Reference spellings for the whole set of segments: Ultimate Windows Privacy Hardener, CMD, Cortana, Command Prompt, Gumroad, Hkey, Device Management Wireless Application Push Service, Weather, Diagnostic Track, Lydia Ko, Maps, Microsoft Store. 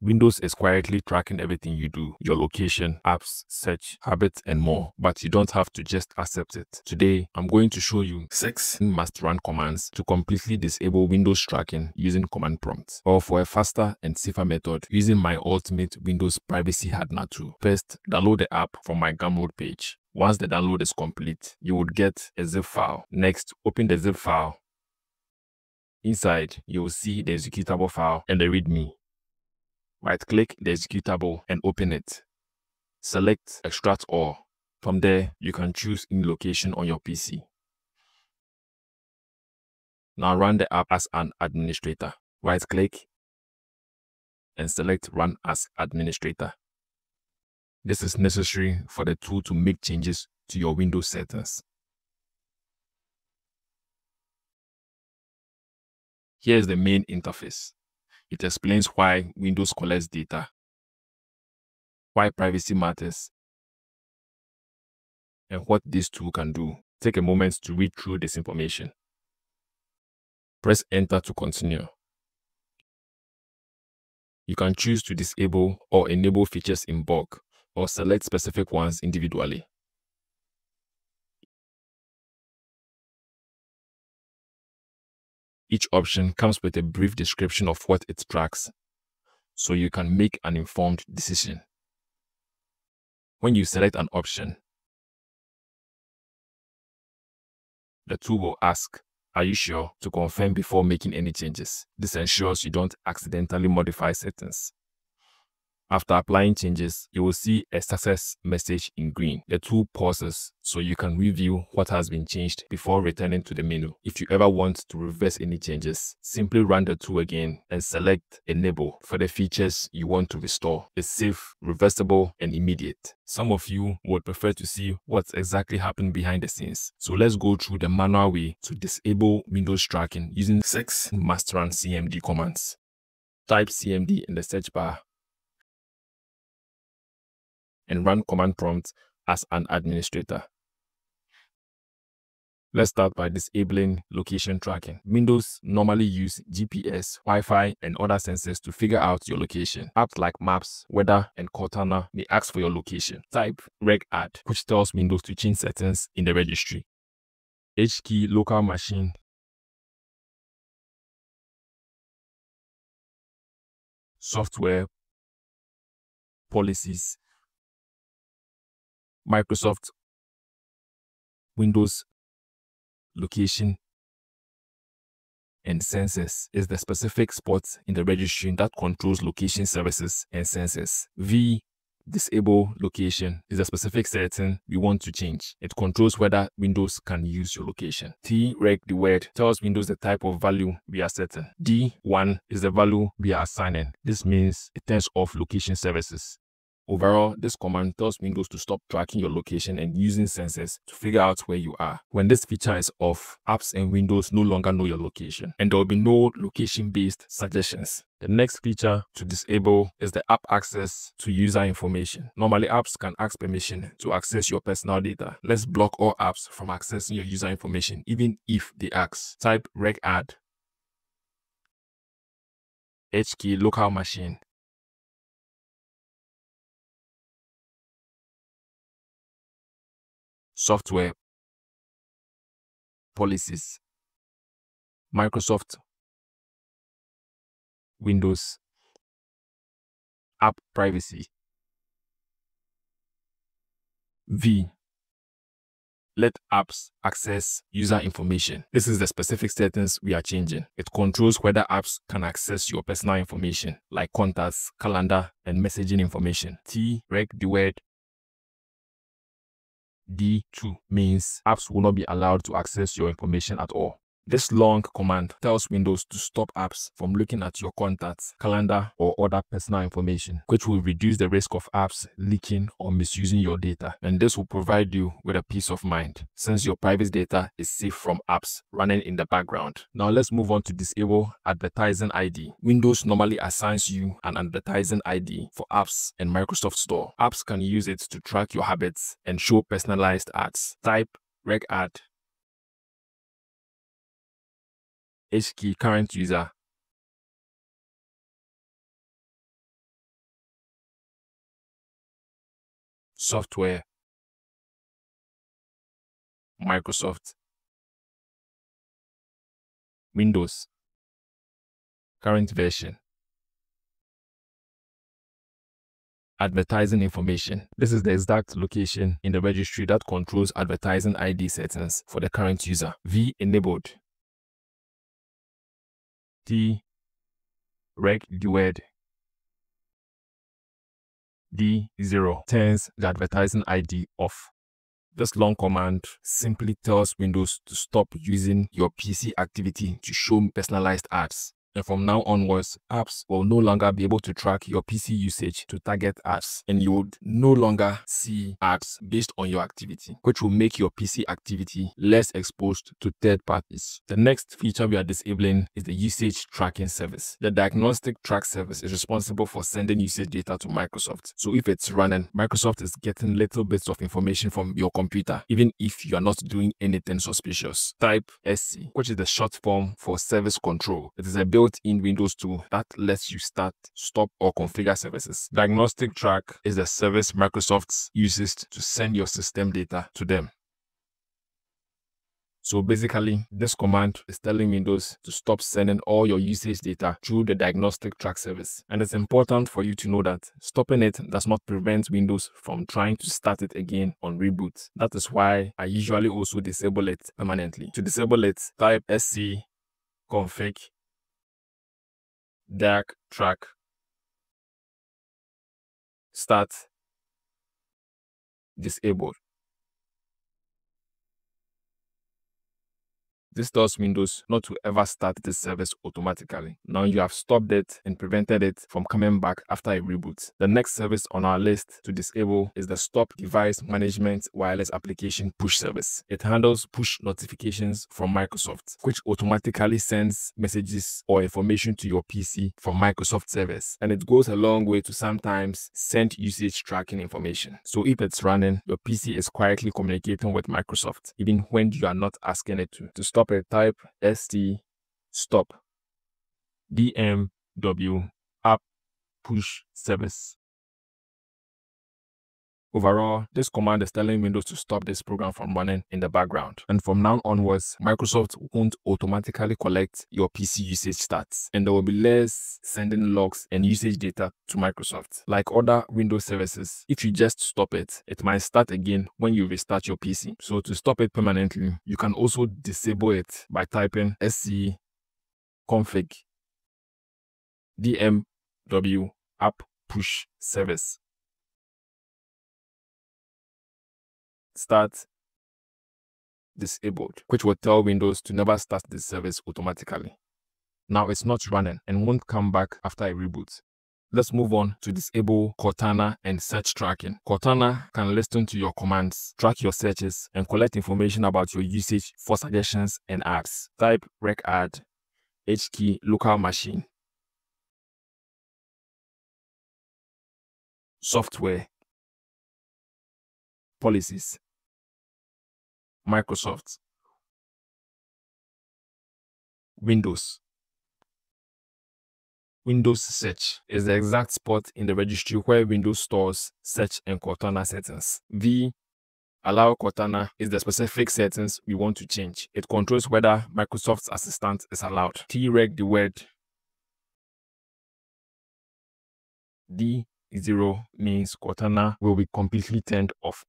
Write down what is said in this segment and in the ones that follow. Windows is quietly tracking everything you do, your location, apps, search, habits, and more, but you don't have to just accept it. Today, I'm going to show you 6 must-run commands to completely disable Windows tracking using Command Prompt, or for a faster and safer method using my Ultimate Windows Privacy Hardener tool. First, download the app from my Gumroad page. Once the download is complete, you would get a zip file. Next, open the zip file. Inside, you will see the executable file and the README. Right-click the executable and open it. Select Extract All. From there, you can choose any location on your PC. Now run the app as an administrator. Right-click and select Run as Administrator. This is necessary for the tool to make changes to your Windows settings. Here is the main interface. It explains why Windows collects data, why privacy matters, and what this tool can do. Take a moment to read through this information. Press Enter to continue. You can choose to disable or enable features in bulk, or select specific ones individually. Each option comes with a brief description of what it tracks, so you can make an informed decision. When you select an option, the tool will ask, "Are you sure?" to confirm before making any changes. This ensures you don't accidentally modify settings. After applying changes, you will see a success message in green. The tool pauses so you can review what has been changed before returning to the menu. If you ever want to reverse any changes, simply run the tool again and select Enable for the features you want to restore. It's safe, reversible, and immediate. Some of you would prefer to see what's exactly happened behind the scenes. So let's go through the manual way to disable Windows tracking using 6 must-run CMD commands. Type CMD in the search bar and run Command Prompt as an administrator. Let's start by disabling location tracking. Windows normally use GPS, Wi-Fi, and other sensors to figure out your location. Apps like Maps, Weather, and Cortana may ask for your location. Type regad, which tells Windows to change settings in the registry. Hkey local machine software policies Microsoft Windows location and sensors is the specific spot in the registry that controls location services and sensors. V disable location is a specific setting we want to change. It controls whether Windows can use your location. T reg the word tells Windows the type of value we are setting. D1 is the value we are assigning. This means it turns off location services. Overall, this command tells Windows to stop tracking your location and using sensors to figure out where you are. When this feature is off, apps and Windows no longer know your location, and there will be no location-based suggestions. The next feature to disable is the app access to user information. Normally, apps can ask permission to access your personal data. Let's block all apps from accessing your user information, even if they ask. Type regad hkey local machine software policies Microsoft Windows app privacy V let apps access user information. This is the specific settings we are changing. It controls whether apps can access your personal information like contacts, calendar, and messaging information. T reg the word D2 means apps will not be allowed to access your information at all. This long command tells Windows to stop apps from looking at your contacts, calendar, or other personal information, which will reduce the risk of apps leaking or misusing your data. And this will provide you with a peace of mind, since your private data is safe from apps running in the background. Now let's move on to disable advertising ID. Windows normally assigns you an advertising ID for apps and Microsoft Store. Apps can use it to track your habits and show personalized ads. Type regad hkey current user software, Microsoft, Windows, current version, advertising information. This is the exact location in the registry that controls advertising ID settings for the current user. V enabled. T reg the word. D0 turns the advertising ID off. This long command simply tells Windows to stop using your PC activity to show personalized ads. And from now onwards, apps will no longer be able to track your PC usage to target ads, and you would no longer see ads based on your activity, which will make your PC activity less exposed to third parties. The next feature we are disabling is the usage tracking service. The Diagnostic Track service is responsible for sending usage data to Microsoft. So if it's running, Microsoft is getting little bits of information from your computer, even if you are not doing anything suspicious. Type SC, which is the short form for service control. It is a built-in Windows tool that lets you start, stop, or configure services. Diagnostic Track is the service Microsoft uses to send your system data to them. So basically, this command is telling Windows to stop sending all your usage data through the Diagnostic Track service. And it's important for you to know that stopping it does not prevent Windows from trying to start it again on reboot. That is why I usually also disable it permanently. To disable it, type sc config DAC track start disabled. This tells Windows not to ever start this service automatically. Now you have stopped it and prevented it from coming back after a reboot. The next service on our list to disable is the Stop Device Management Wireless Application Push Service. It handles push notifications from Microsoft, which automatically sends messages or information to your PC from Microsoft servers. And it goes a long way to sometimes send usage tracking information. So if it's running, your PC is quietly communicating with Microsoft, even when you are not asking it to. To stop it, type st stop dmw app push service. Overall, this command is telling Windows to stop this program from running in the background. And from now onwards, Microsoft won't automatically collect your PC usage stats, and there will be less sending logs and usage data to Microsoft. Like other Windows services, if you just stop it, it might start again when you restart your PC. So to stop it permanently, you can also disable it by typing sc config dmw app push service. Start disabled, which will tell Windows to never start this service automatically. Now it's not running and won't come back after a reboot. Let's move on to disable Cortana and search tracking. Cortana can listen to your commands, track your searches, and collect information about your usage for suggestions and apps. Type rec add hkey local machine software policies Microsoft Windows. Windows Search is the exact spot in the registry where Windows stores search and Cortana settings. V allow Cortana is the specific settings we want to change. It controls whether Microsoft's Assistant is allowed. T reg the word. D0 means Cortana will be completely turned off.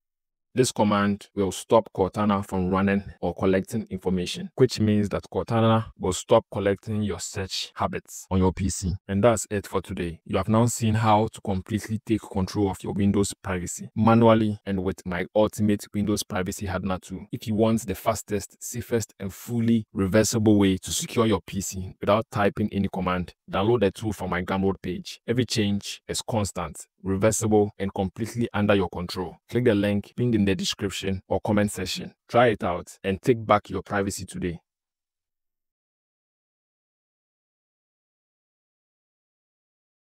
This command will stop Cortana from running or collecting information, which means that Cortana will stop collecting your search habits on your PC. And that's it for today. You have now seen how to completely take control of your Windows privacy manually and with my Ultimate Windows Privacy Hardener tool. If you want the fastest, safest, and fully reversible way to secure your PC without typing any command, download the tool from my Gumroad page. Every change is constant, reversible, and completely under your control. Click the link pinned in the description or comment section. Try it out and take back your privacy today.